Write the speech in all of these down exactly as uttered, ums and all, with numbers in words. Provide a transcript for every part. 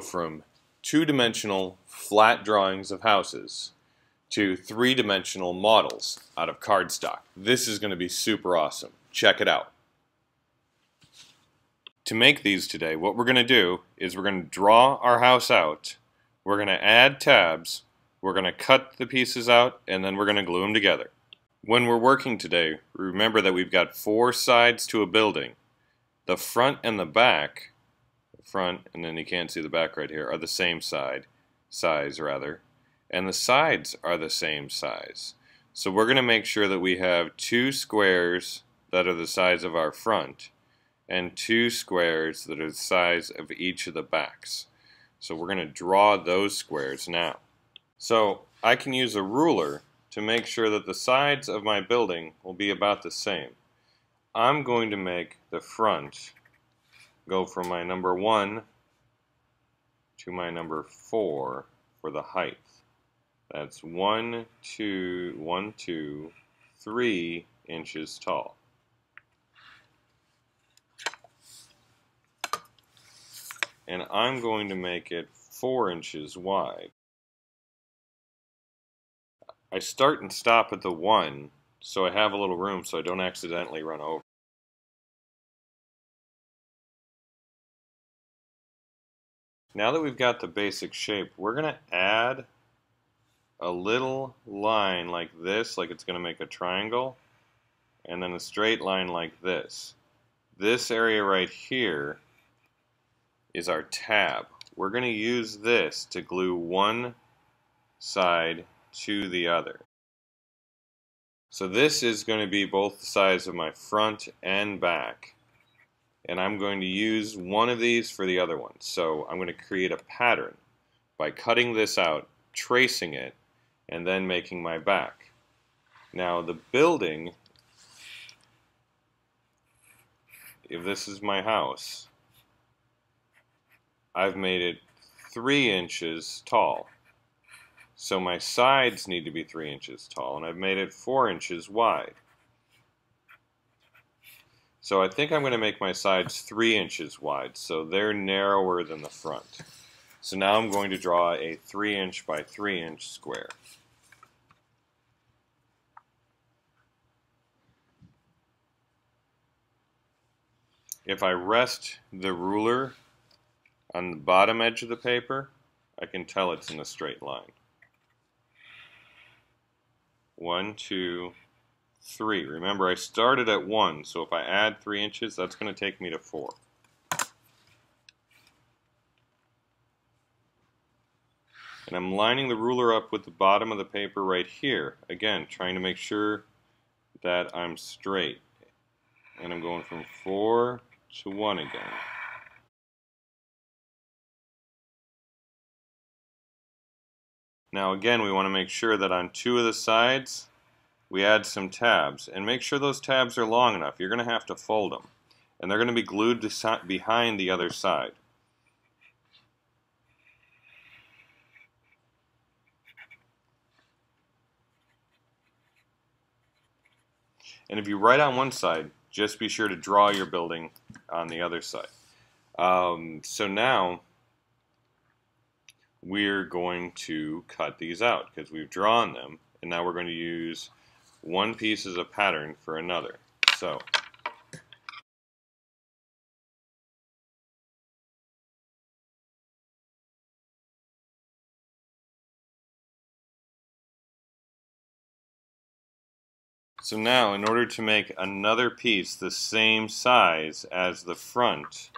from two-dimensional flat drawings of houses to three-dimensional models out of cardstock. This is going to be super awesome. Check it out. To make these today, what we're going to do is we're going to draw our house out, we're going to add tabs, we're going to cut the pieces out, and then we're going to glue them together. When we're working today, remember that we've got four sides to a building. The front and the back, the front, and then you can't see the back right here, are the same side, size rather, and the sides are the same size. So we're going to make sure that we have two squares that are the size of our front and two squares that are the size of each of the backs. So we're going to draw those squares now. So I can use a ruler to make sure that the sides of my building will be about the same. I'm going to make the front go from my number one to my number four for the height. That's one, two, one, two, three inches tall. And I'm going to make it four inches wide. I start and stop at the one, so I have a little room so I don't accidentally run over. Now that we've got the basic shape, we're going to add a little line like this, like it's going to make a triangle, and then a straight line like this. This area right here is our tab. We're going to use this to glue one side to the other. So this is going to be both the sides of my front and back, and I'm going to use one of these for the other one. So I'm going to create a pattern by cutting this out, tracing it, and then making my back. Now the building, if this is my house, I've made it three inches tall. So my sides need to be three inches tall, and I've made it four inches wide. So I think I'm going to make my sides three inches wide, so they're narrower than the front. So now I'm going to draw a three inch by three inch square. If I rest the ruler on the bottom edge of the paper, I can tell it's in a straight line. One, two, three. Remember, I started at one, so if I add three inches, that's going to take me to four. And I'm lining the ruler up with the bottom of the paper right here. Again, trying to make sure that I'm straight. And I'm going from four to one again. Now again, we want to make sure that on two of the sides we add some tabs, and make sure those tabs are long enough. You're going to have to fold them, and they're going to be glued to behind the other side. And if you write on one side, just be sure to draw your building on the other side. Um, so now we're going to cut these out because we've drawn them, and now we're going to use one piece as a pattern for another. So So now, in order to make another piece the same size as the front,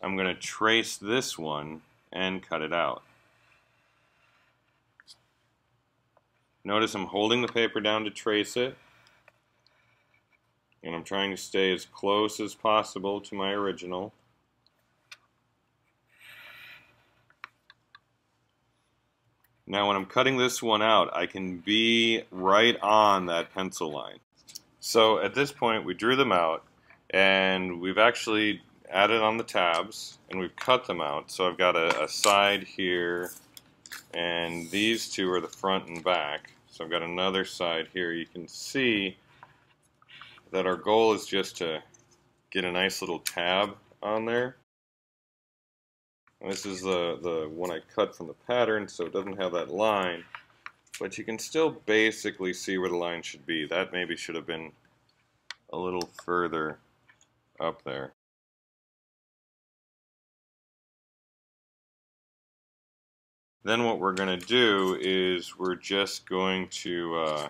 I'm going to trace this one and cut it out. Notice I'm holding the paper down to trace it, and I'm trying to stay as close as possible to my original. Now when I'm cutting this one out, I can be right on that pencil line. So at this point we drew them out, and we've actually added on the tabs, and we've cut them out. So I've got a, a side here, and these two are the front and back. So I've got another side here. You can see that our goal is just to get a nice little tab on there. And this is the, the one I cut from the pattern, so it doesn't have that line, but you can still basically see where the line should be. That maybe should have been a little further up there. Then what we're going to do is we're just going to uh,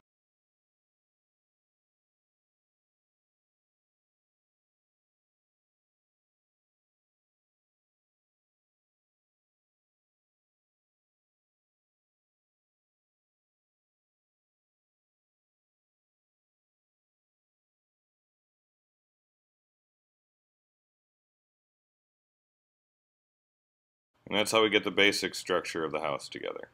And that's how we get the basic structure of the house together.